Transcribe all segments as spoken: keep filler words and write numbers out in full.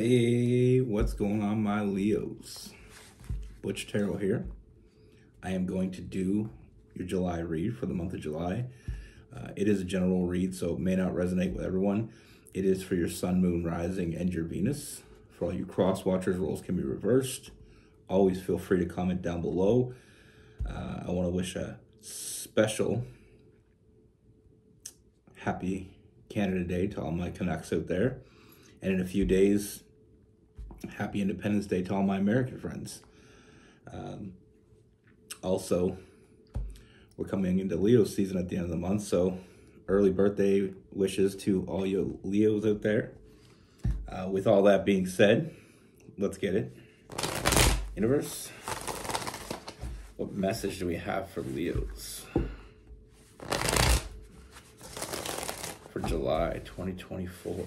Hey, what's going on, my Leos? Butch Tarot here. I am going to do your July read for the month of July. Uh, it is a general read, so it may not resonate with everyone. It is for your sun, moon, rising, and your Venus. For all you cross watchers, roles can be reversed. Always feel free to comment down below. Uh, I want to wish a special happy Canada Day to all my Canucks out there. And in a few days, happy Independence Day to all my American friends. Um, also, we're coming into Leo season at the end of the month, so early birthday wishes to all you Leos out there. Uh, with all that being said, let's get it. Universe, what message do we have for Leos for July twenty twenty-four?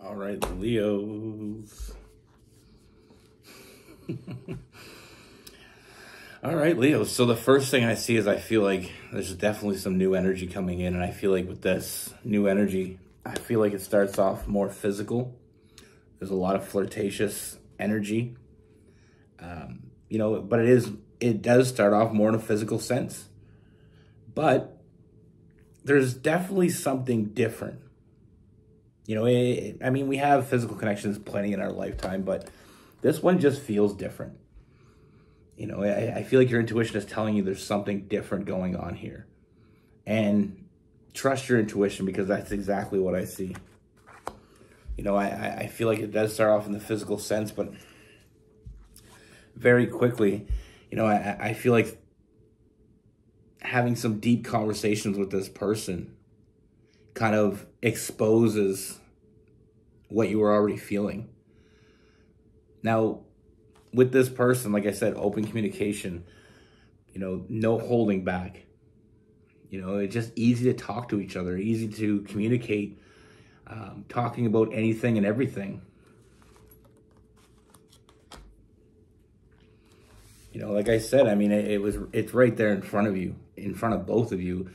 All right, Leos. All right, Leos. So the first thing I see is I feel like there's definitely some new energy coming in. And I feel like with this new energy, I feel like it starts off more physical. There's a lot of flirtatious energy. Um, you know, but it is, it does start off more in a physical sense. But there's definitely something different. You know, it, I mean, we have physical connections plenty in our lifetime, but this one just feels different. You know, I, I feel like your intuition is telling you there's something different going on here. And trust your intuition, because that's exactly what I see. You know, I, I feel like it does start off in the physical sense, but very quickly, you know, I, I feel like having some deep conversations with this person kind of exposes what you were already feeling. Now, with this person, like I said, open communication, you know, no holding back. You know, it's just easy to talk to each other, easy to communicate, um, talking about anything and everything. You know, like I said, I mean, it, it was, it's right there in front of you, in front of both of you.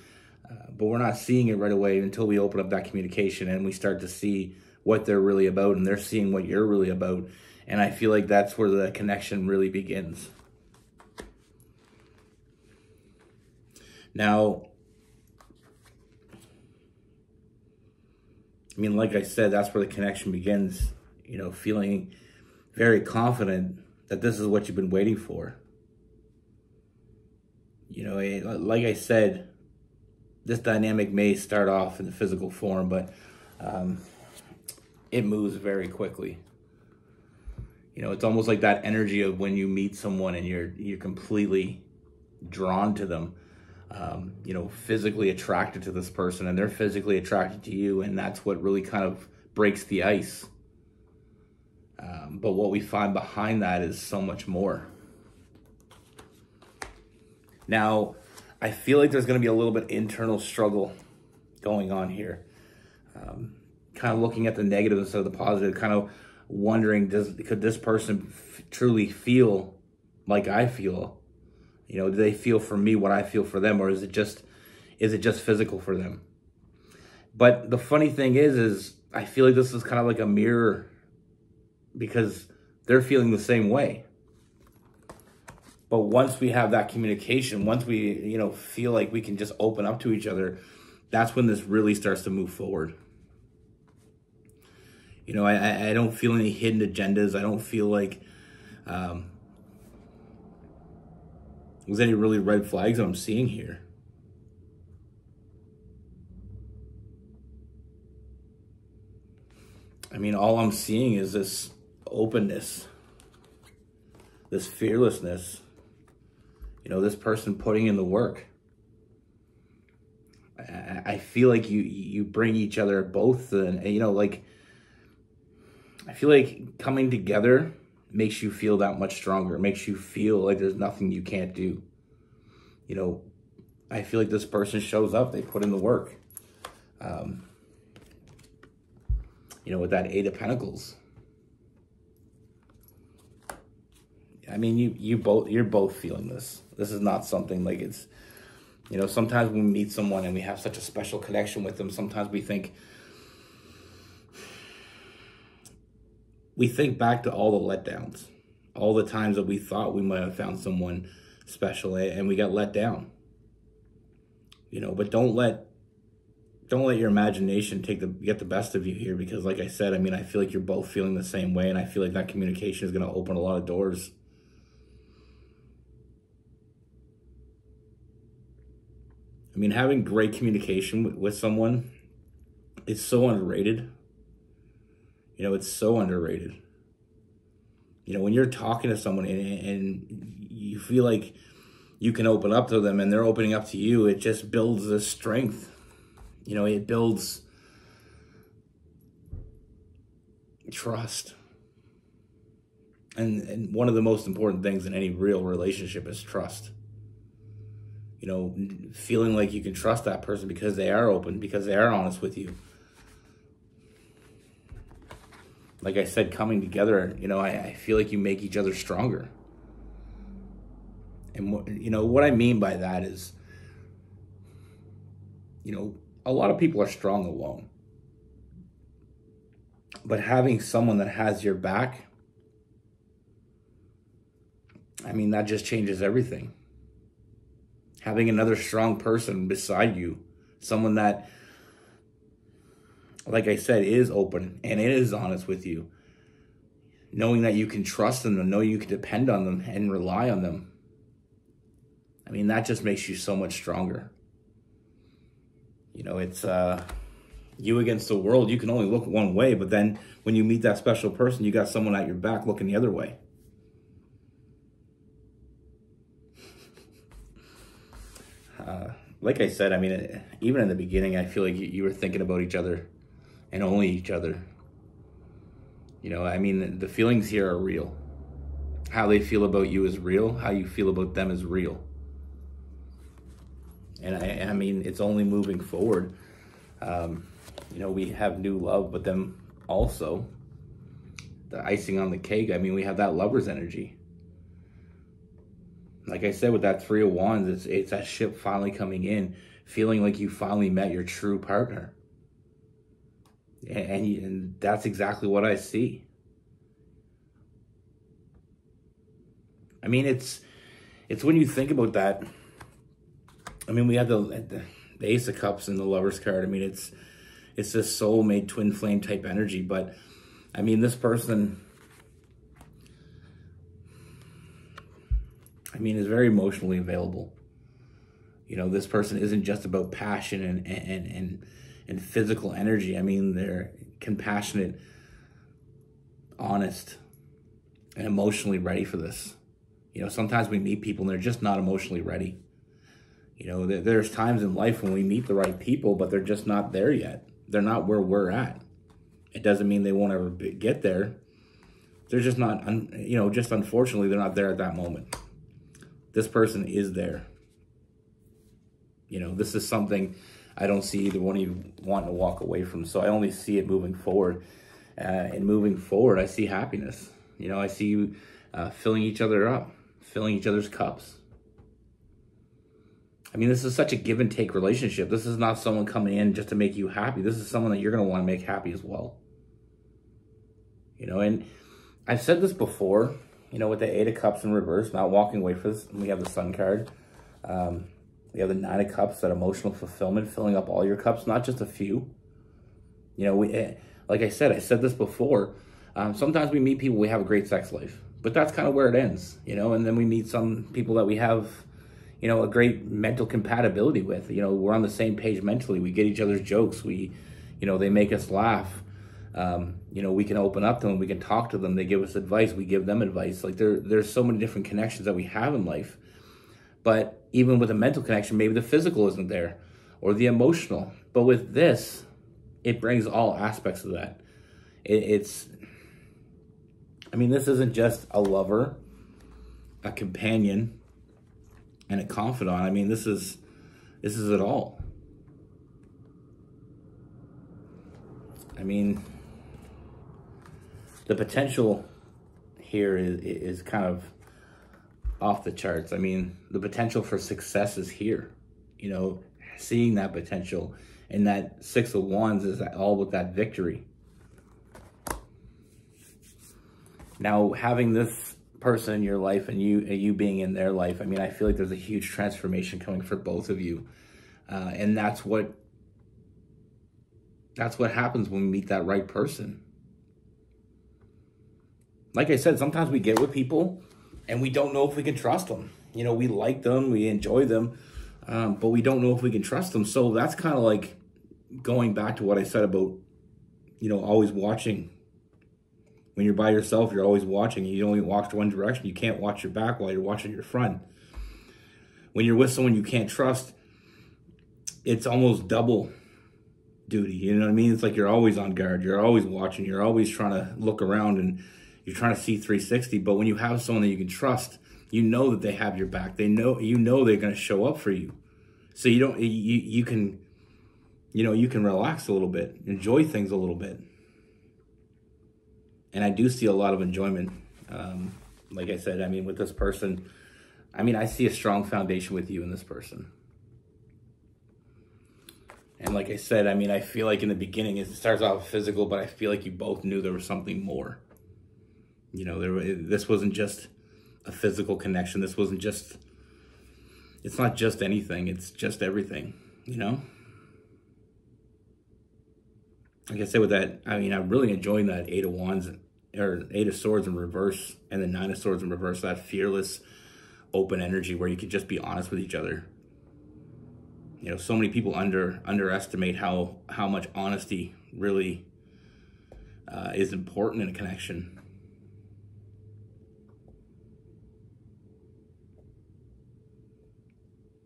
Uh, but we're not seeing it right away until we open up that communication and we start to see what they're really about and they're seeing what you're really about. And I feel like that's where the connection really begins. Now, I mean, like I said, that's where the connection begins, you know, feeling very confident that this is what you've been waiting for. You know, it, like I said, this dynamic may start off in the physical form, but um, it moves very quickly. You know, it's almost like that energy of when you meet someone and you're you're completely drawn to them, um, you know, physically attracted to this person and they're physically attracted to you. And that's what really kind of breaks the ice. Um, but what we find behind that is so much more. Now, I feel like there's going to be a little bit internal struggle going on here. Um, kind of looking at the negative instead of the positive, kind of wondering, does, could this person f truly feel like I feel? You know, do they feel for me what I feel for them? Or is it just, is it just physical for them? But the funny thing is, is I feel like this is kind of like a mirror, because they're feeling the same way. But once we have that communication, once we, you know, feel like we can just open up to each other, that's when this really starts to move forward. You know, I, I don't feel any hidden agendas. I don't feel like, um, There's any really red flags that I'm seeing here. I mean, all I'm seeing is this openness, this fearlessness, you know, this person putting in the work. I, I feel like you, you bring each other both, and, you know, like, I feel like coming together makes you feel that much stronger. It makes you feel like there's nothing you can't do. You know, I feel like this person shows up, they put in the work. Um, you know, with that Eight of Pentacles. I mean, you, you both, you're both feeling this. This is not something like it's, you know, sometimes when we meet someone and we have such a special connection with them, sometimes we think, we think back to all the letdowns, all the times that we thought we might have found someone special and we got let down. You know, but don't let, don't let your imagination take the, get the best of you here, because like I said, I mean, I feel like you're both feeling the same way, and I feel like that communication is going to open a lot of doors. I mean, having great communication with, with someone is so underrated. You know, it's so underrated. You know, when you're talking to someone and, and you feel like you can open up to them and they're opening up to you, it just builds this strength. You know, it builds trust. And, and one of the most important things in any real relationship is trust. You know, feeling like you can trust that person because they are open, because they are honest with you. Like I said, coming together, you know, I, I feel like you make each other stronger. And, you know, what I mean by that is, you know, a lot of people are strong alone. But having someone that has your back, I mean, that just changes everything. Having another strong person beside you, someone that, like I said, is open and it is honest with you. Knowing that you can trust them and know you can depend on them and rely on them. I mean, that just makes you so much stronger. You know, it's uh, you against the world. You can only look one way, but then when you meet that special person, you got someone at your back looking the other way. Uh, like I said, I mean, it, even in the beginning, I feel like you, you were thinking about each other. And only each other. You know, I mean, the feelings here are real. How they feel about you is real. How you feel about them is real. And I, I mean, it's only moving forward. Um, you know, we have new love, but then also the icing on the cake. I mean, we have that lover's energy. Like I said, with that Three of Wands, it's, it's that ship finally coming in, feeling like you finally met your true partner. And, and that's exactly what I see. I mean, it's it's when you think about that. I mean, we have the, the, the Ace of Cups and the Lover's card. I mean, it's it's this soulmate twin flame type energy. But, I mean, this person, I mean, is very emotionally available. You know, this person isn't just about passion and and and... and physical energy. I mean, they're compassionate, honest, and emotionally ready for this. You know, sometimes we meet people and they're just not emotionally ready. You know, there's times in life when we meet the right people, but they're just not there yet. They're not where we're at. It doesn't mean they won't ever get there. They're just not, you know, just unfortunately, they're not there at that moment. This person is there. You know, this is something I don't see either one of you wanting to walk away from. So I only see it moving forward. Uh, and moving forward, I see happiness. You know, I see you uh, filling each other up, filling each other's cups. I mean, this is such a give and take relationship. This is not someone coming in just to make you happy. This is someone that you're going to want to make happy as well. You know, and I've said this before, you know, with the Eight of Cups in reverse, not walking away from this. We have the Sun card. Um... We have the Nine of Cups, that emotional fulfillment, filling up all your cups, not just a few. You know, we, like I said, I said this before. Um, sometimes we meet people, we have a great sex life, but that's kind of where it ends, you know. And then we meet some people that we have you know, a great mental compatibility with. You know, we're on the same page mentally. We get each other's jokes. We, you know, they make us laugh. Um, you know, we can open up to them. We can talk to them. They give us advice. We give them advice. Like there, there's so many different connections that we have in life. But even with a mental connection, maybe the physical isn't there or the emotional. But with this, it brings all aspects of that. It, it's, I mean, this isn't just a lover, a companion, and a confidant. I mean, this is, this is it all. I mean, the potential here is, is kind of off the charts. I mean, the potential for success is here. You know, seeing that potential, and that Six of Wands is all with that victory. Now, having this person in your life and you and you being in their life, I mean, I feel like there's a huge transformation coming for both of you. Uh, and that's what That's what happens when we meet that right person. Like I said, sometimes we get with people and we don't know if we can trust them. You know, we like them, we enjoy them, um, but we don't know if we can trust them. So that's kind of like going back to what I said about, you know, always watching. When you're by yourself, you're always watching. You only watch one direction. You can't watch your back while you're watching your front. When you're with someone you can't trust, it's almost double duty. You know what I mean? It's like you're always on guard. You're always watching. You're always trying to look around and you're trying to see three sixty. But when you have someone that you can trust, you know that they have your back. They know, you know, they're going to show up for you. So you don't, you, you can, you know, you can relax a little bit, enjoy things a little bit. And I do see a lot of enjoyment. Um, like I said, I mean, with this person, I mean, I see a strong foundation with you in this person. And like I said, I mean, I feel like in the beginning, it starts off physical, but I feel like you both knew there was something more. You know, there, this wasn't just a physical connection. This wasn't just, it's not just anything. It's just everything, you know? Like I said, with that, I mean, I'm really enjoying that Eight of Wands, or Eight of Swords in reverse, and the Nine of Swords in reverse, that fearless, open energy where you can just be honest with each other. You know, so many people under underestimate how how much honesty really uh, is important in a connection.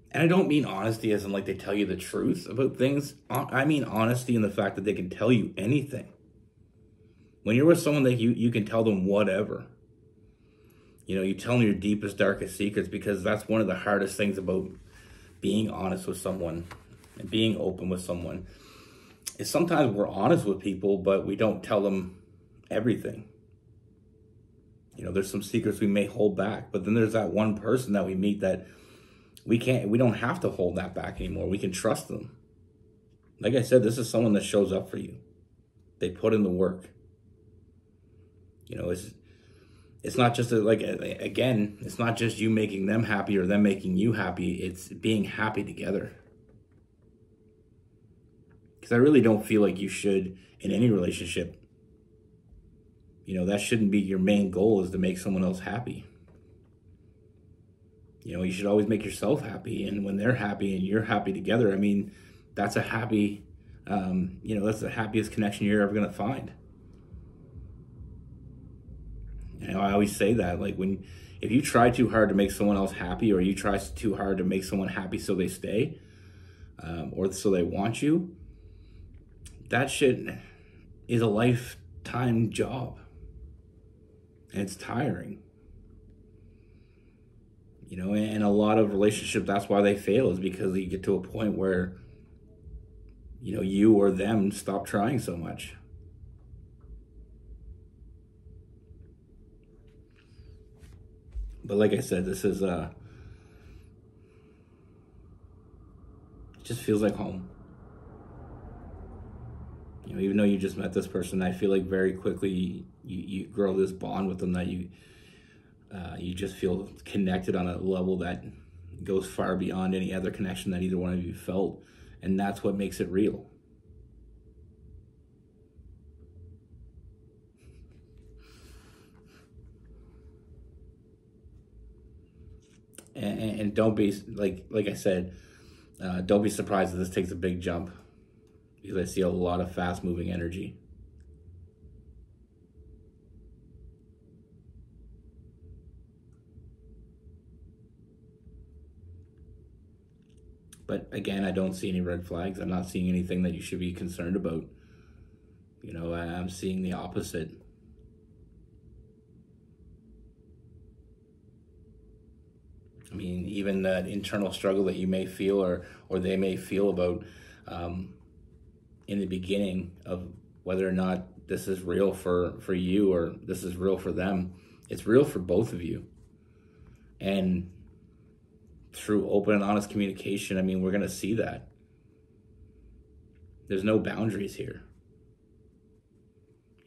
And I don't mean honesty as in like they tell you the truth about things. I mean honesty in the fact that they can tell you anything. When you're with someone that you you can tell them whatever. You know, you tell them your deepest, darkest secrets, because that's one of the hardest things about being honest with someone and being open with someone is sometimes we're honest with people, but we don't tell them everything. You know, there's some secrets we may hold back, but then there's that one person that we meet that we can't, we don't have to hold that back anymore. We can trust them. Like I said, this is someone that shows up for you. They put in the work. You know, it's, It's not just a, like, again, it's not just you making them happy or them making you happy. It's being happy together. Because I really don't feel like you should, in any relationship, you know, that shouldn't be your main goal, is to make someone else happy. You know, you should always make yourself happy. And when they're happy and you're happy together, I mean, that's a happy, um, you know, that's the happiest connection you're ever going to find. You know, I always say that, like, when, if you try too hard to make someone else happy, or you try too hard to make someone happy so they stay, um, or so they want you, that shit is a lifetime job. And it's tiring. You know, and a lot of relationships, that's why they fail, is because you get to a point where, you know, you or them stop trying so much. But like I said, this is, uh, it just feels like home. You know, even though you just met this person, I feel like very quickly you, you grow this bond with them that you, uh, you just feel connected on a level that goes far beyond any other connection that either one of you felt. And that's what makes it real. and, and don't be, like like I said, uh, don't be surprised if this takes a big jump, because I see a lot of fast moving energy. But again, I don't see any red flags. I'm not seeing anything that you should be concerned about. You know, I'm seeing the opposite. I mean, even that internal struggle that you may feel or, or they may feel about um, in the beginning of whether or not this is real for, for you or this is real for them, it's real for both of you. And through open and honest communication, I mean, we're going to see that. There's no boundaries here.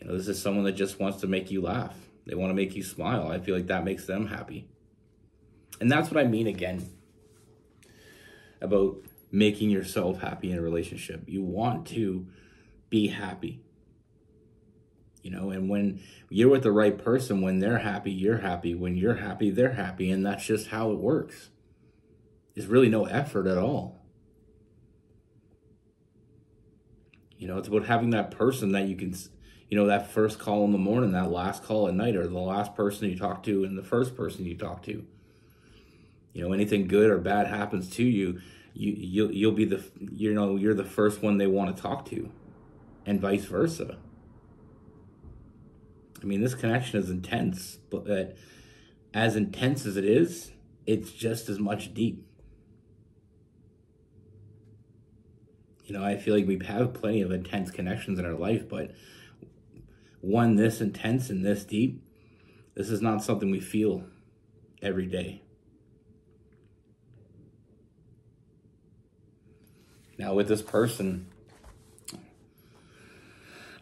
You know, this is someone that just wants to make you laugh. They want to make you smile. I feel like that makes them happy. And that's what I mean again about making yourself happy in a relationship. You want to be happy. You know, and when you're with the right person, when they're happy, you're happy. When you're happy, they're happy. And that's just how it works. There's really no effort at all. You know, it's about having that person that you can, you know, that first call in the morning, that last call at night, or the last person you talk to and the first person you talk to. You know, anything good or bad happens to you, you you'll, you'll be the, you know, you're the first one they want to talk to, and vice versa. I mean, this connection is intense, but that, as intense as it is, it's just as much deep. You know, I feel like we have plenty of intense connections in our life, but one this intense and this deep, this is not something we feel every day. Now with this person,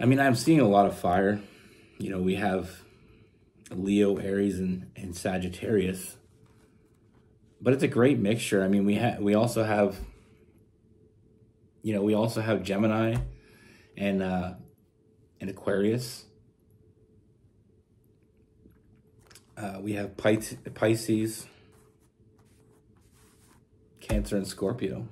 I mean, I'm seeing a lot of fire. You know, we have Leo, Aries, and, and Sagittarius. But it's a great mixture. I mean, we ha we also have, you know, we also have Gemini and, uh, and Aquarius. Uh, we have Pis Pisces, Cancer, and Scorpio.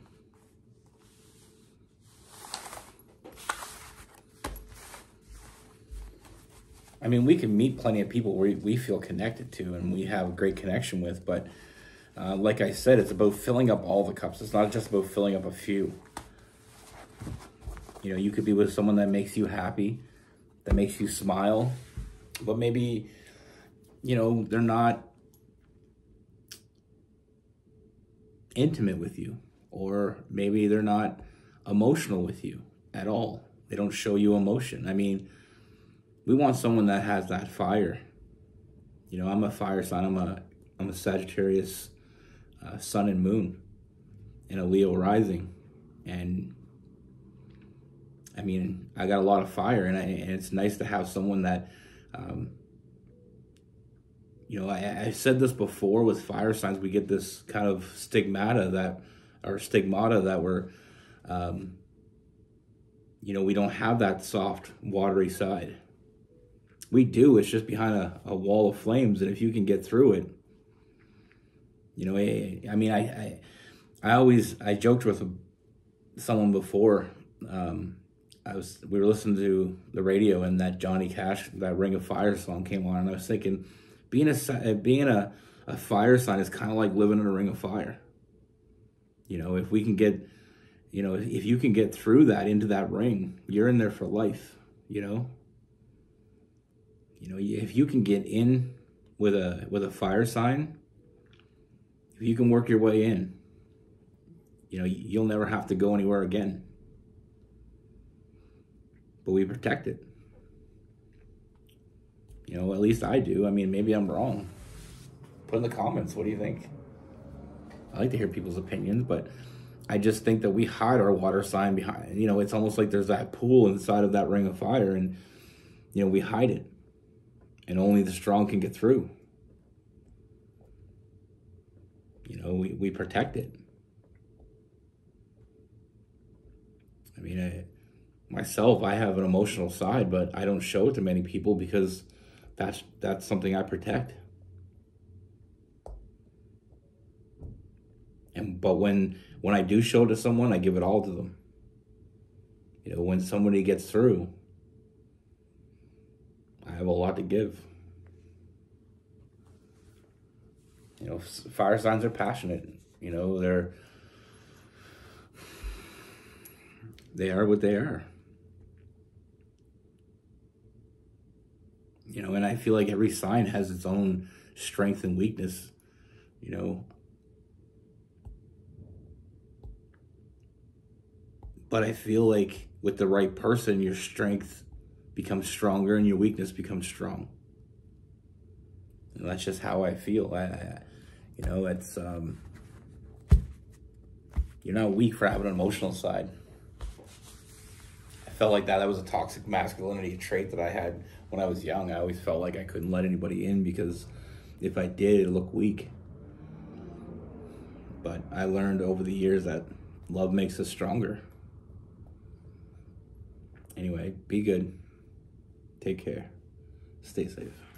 I mean, we can meet plenty of people we, we feel connected to and we have a great connection with, but uh, like I said, it's about filling up all the cups. It's not just about filling up a few. You know, you could be with someone that makes you happy, that makes you smile, but maybe, you know, they're not intimate with you, or maybe they're not emotional with you at all. They don't show you emotion. I mean, we want someone that has that fire. You know, I'm a fire sign. I'm a, I'm a Sagittarius uh, sun and moon and a Leo rising. And I mean, I got a lot of fire, and, I, and it's nice to have someone that, um, you know, I, I said this before with fire signs, we get this kind of stigmata that, or stigmata that we're, um, you know, we don't have that soft, watery side. We do, it's just behind a, a wall of flames, and if you can get through it, you know, I, I mean, I, I I always, I joked with someone before, um, I was, we were listening to the radio, and that Johnny Cash, that Ring of Fire song came on, and I was thinking, being a, being a, a fire sign is kind of like living in a ring of fire. You know, if we can get, you know, if you can get through that, into that ring, you're in there for life, you know? You know, if you can get in with a with a fire sign, if you can work your way in, you know, you'll never have to go anywhere again. But we protect it. You know, at least I do. I mean, maybe I'm wrong. Put in the comments, what do you think? I like to hear people's opinions, but I just think that we hide our water sign behind. You know, it's almost like there's that pool inside of that ring of fire, and, you know, we hide it. And only the strong can get through. You know, we, we protect it. I mean, I, myself, I have an emotional side, but I don't show it to many people because that's, that's something I protect. And but when when I do show it to someone, I give it all to them. You know, when somebody gets through, I have a lot to give. You know, fire signs are passionate. You know, they're they are what they are. You know, and I feel like every sign has its own strength and weakness, you know. But I feel like with the right person, your strength becomes stronger and your weakness becomes strong. And that's just how I feel. I, I, you know, it's, um, you're not weak for having an emotional side. I felt like that. That was a toxic masculinity trait that I had when I was young. I always felt like I couldn't let anybody in because if I did, it looked weak. But I learned over the years that love makes us stronger. Anyway, be good. Take care. Stay safe.